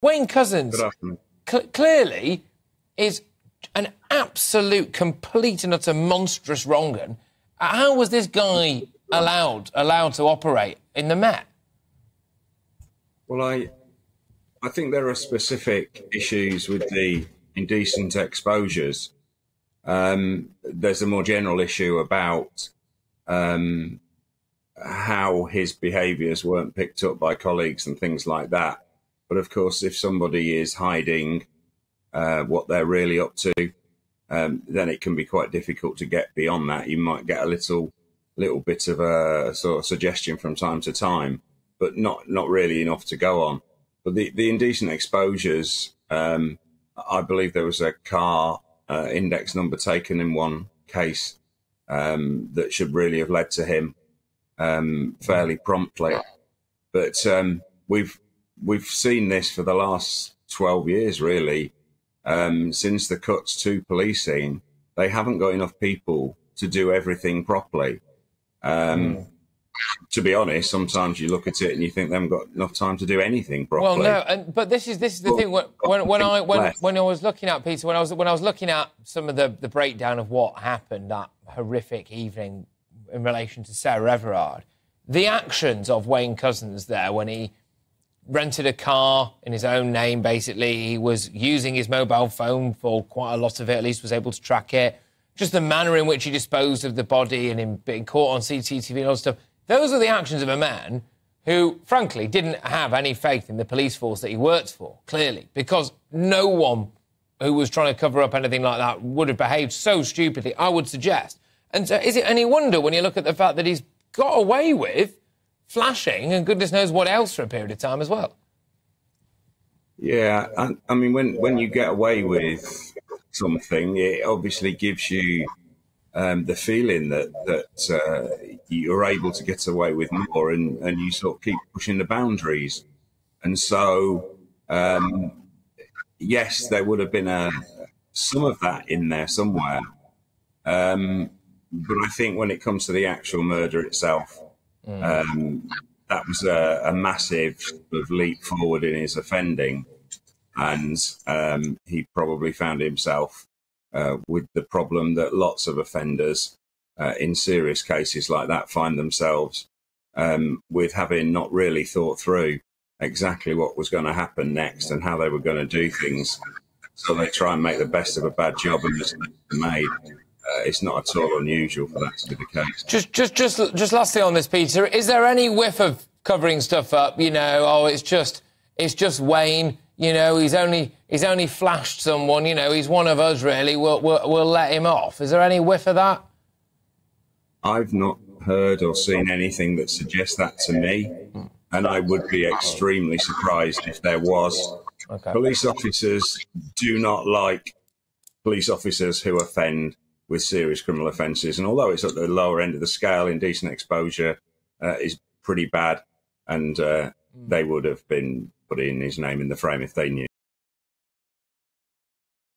Wayne Couzens clearly is an absolute, complete and utter monstrous wrong-un. How was this guy allowed to operate in the Met? Well, I think there are specific issues with the indecent exposures. There's a more general issue about how his behaviours weren't picked up by colleagues and things like that. But of course, if somebody is hiding what they're really up to, then it can be quite difficult to get beyond that. You might get a little bit of a sort of suggestion from time to time, but not really enough to go on. But the indecent exposures, I believe there was a car index number taken in one case that should really have led to him fairly promptly. But we've seen this for the last 12 years, really. Since the cuts to policing, they haven't got enough people to do everything properly. To be honest, sometimes you look at it and you think they haven't got enough time to do anything properly. Well, no, but this is the thing. When I was looking at Peter, when I was looking at some of the breakdown of what happened that horrific evening in relation to Sarah Everard, the actions of Wayne Couzens there when he rented a car in his own name, basically. He was using his mobile phone for quite a lot of it, at least was able to track it. Just the manner in which he disposed of the body and him being caught on CCTV and all that stuff. Those are the actions of a man who, frankly, didn't have any faith in the police force that he worked for, clearly, because no one who was trying to cover up anything like that would have behaved so stupidly, I would suggest. And so is it any wonder when you look at the fact that he's got away with flashing and goodness knows what else for a period of time as well? Yeah, I mean, when you get away with something, it obviously gives you the feeling that you're able to get away with more, and you sort of keep pushing the boundaries. And so, yes, there would have been some of that in there somewhere. But I think when it comes to the actual murder itself, that was a massive sort of leap forward in his offending, and he probably found himself with the problem that lots of offenders in serious cases like that find themselves with, having not really thought through exactly what was going to happen next and how they were going to do things. So they try and make the best of a bad job, and mistakes are made. It's not at all unusual for that to be the case. Just lastly on this, Peter, is there any whiff of covering stuff up? You know, oh, it's just Wayne. You know, he's only flashed someone. You know, he's one of us, really. We'll let him off. Is there any whiff of that? I've not heard or seen anything that suggests that to me, and I would be extremely surprised if there was. Okay. Police officers do not like police officers who offend with serious criminal offences. And although it's at the lower end of the scale, indecent exposure is pretty bad. And they would have been putting his name in the frame if they knew.